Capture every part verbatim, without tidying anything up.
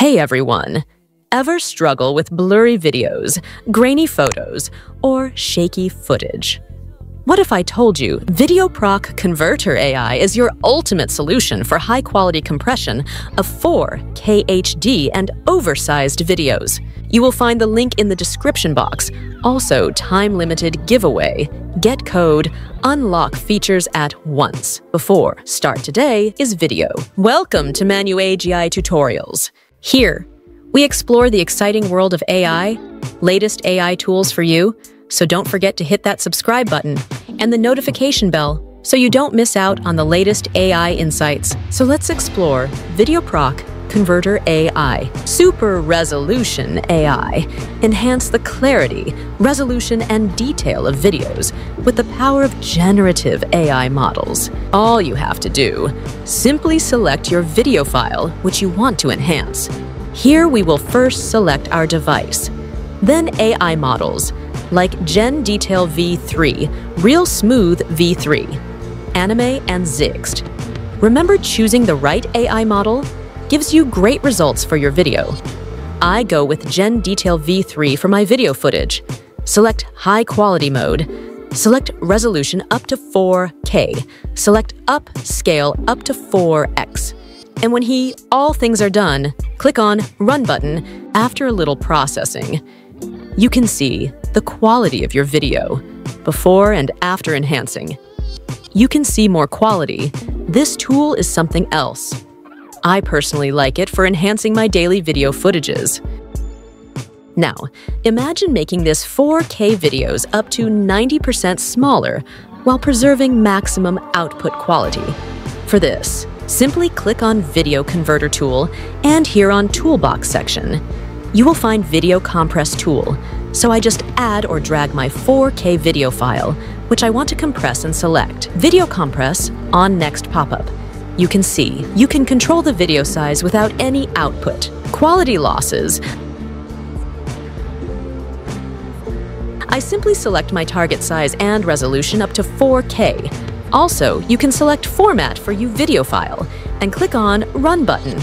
Hey everyone! Ever struggle with blurry videos, grainy photos, or shaky footage? What if I told you VideoProc Converter A I is your ultimate solution for high-quality compression of four K H D and oversized videos? You will find the link in the description box. Also, time-limited giveaway. Get code, unlock features at once. Before start today is video. Welcome to Manu A G I Tutorials. Here, we explore the exciting world of A I, latest A I tools for you, so don't forget to hit that subscribe button and the notification bell so you don't miss out on the latest A I insights. So let's explore VideoProc Converter A I. Super Resolution A I. Enhance the clarity, resolution, and detail of videos with the power of generative A I models. All you have to do, simply select your video file which you want to enhance. Here we will first select our device, then A I models, like GenDetail V three, Real Smooth V three, Anime, and Zigst. Remember, choosing the right A I model gives you great results for your video. I go with GenDetail V three for my video footage. Select High Quality Mode. Select Resolution up to four K. Select Up Scale up to four X. And when he, all things are done, click on Run button after a little processing. You can see the quality of your video before and after enhancing. You can see more quality. This tool is something else. I personally like it for enhancing my daily video footages. Now, imagine making this four K videos up to ninety percent smaller while preserving maximum output quality. For this, simply click on Video Converter Tool and here on Toolbox section. You will find Video Compress Tool, so I just add or drag my four K video file, which I want to compress and select. Video Compress on Next pop-up. You can see, you can control the video size without any output. Quality losses. I simply select my target size and resolution up to four K. Also, you can select Format for your video file and click on Run button.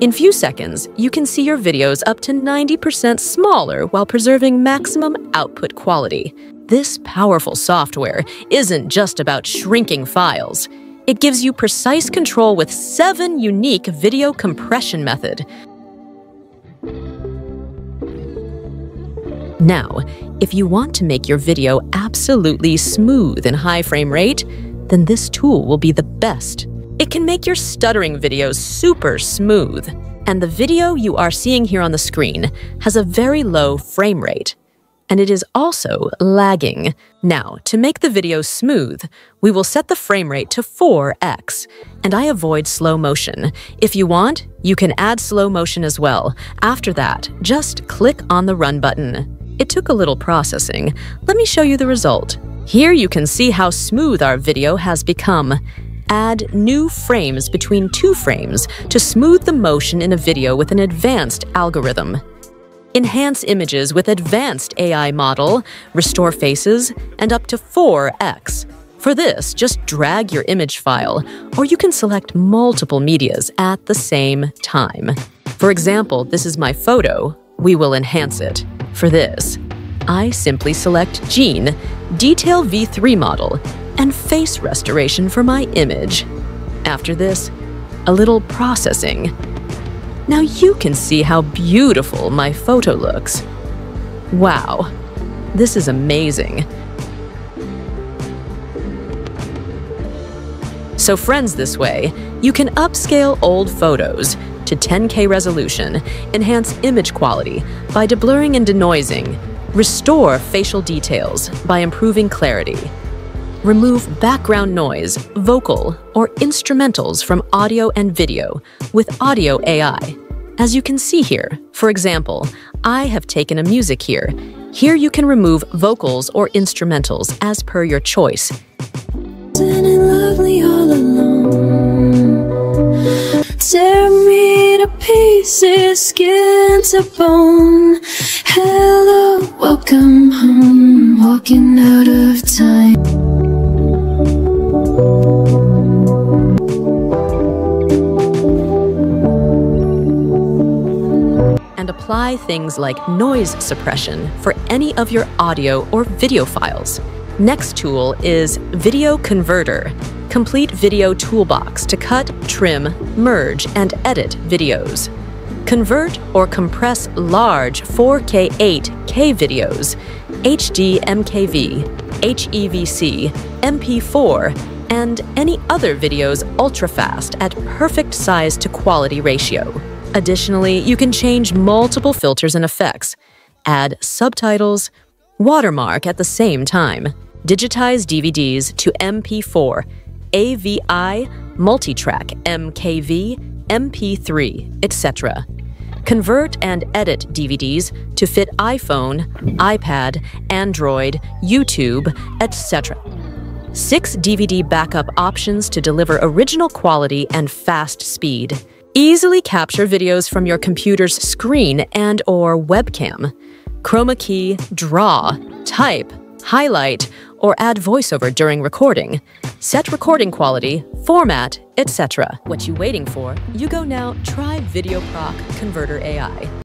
In few seconds, you can see your videos up to ninety percent smaller while preserving maximum output quality. This powerful software isn't just about shrinking files. It gives you precise control with seven unique video compression methods. Now, if you want to make your video absolutely smooth and high frame rate, then this tool will be the best. It can make your stuttering videos super smooth. And the video you are seeing here on the screen has a very low frame rate. And it is also lagging. Now, to make the video smooth, we will set the frame rate to four X. And I avoid slow motion. If you want, you can add slow motion as well. After that, just click on the Run button. It took a little processing. Let me show you the result. Here you can see how smooth our video has become. Add new frames between two frames to smooth the motion in a video with an advanced algorithm. Enhance images with advanced A I model, restore faces, and up to four X. For this, just drag your image file, or you can select multiple medias at the same time. For example, this is my photo. We will enhance it. For this, I simply select GenDetail V three model and face restoration for my image. After this, a little processing. Now you can see how beautiful my photo looks. Wow, this is amazing. So friends, this way, you can upscale old photos to ten K resolution, enhance image quality by deblurring and denoising, restore facial details by improving clarity, remove background noise, vocal, or instrumentals from audio and video with Audio A I. As you can see here, for example, I have taken a music here. Here you can remove vocals or instrumentals as per your choice. Standing lovely all alone. Tear me to pieces, skin to bone. Hello, welcome home, walking out of time. and apply things like noise suppression for any of your audio or video files. Next tool is Video Converter. Complete video toolbox to cut, trim, merge, and edit videos. Convert or compress large four K eight K videos, H D M K V, H E V C, M P four, and any other videos ultra-fast at perfect size to quality ratio. Additionally, you can change multiple filters and effects, add subtitles, watermark at the same time, digitize D V Ds to M P four, A V I, multitrack, M K V, M P three, et cetera. Convert and edit D V Ds to fit iPhone, iPad, Android, YouTube, et cetera. Six D V D backup options to deliver original quality and fast speed. Easily capture videos from your computer's screen and or webcam. Chroma key, draw, type, highlight, or add voiceover during recording. Set recording quality, format, et cetera. What you waiting for? You go now, try VideoProc Converter A I.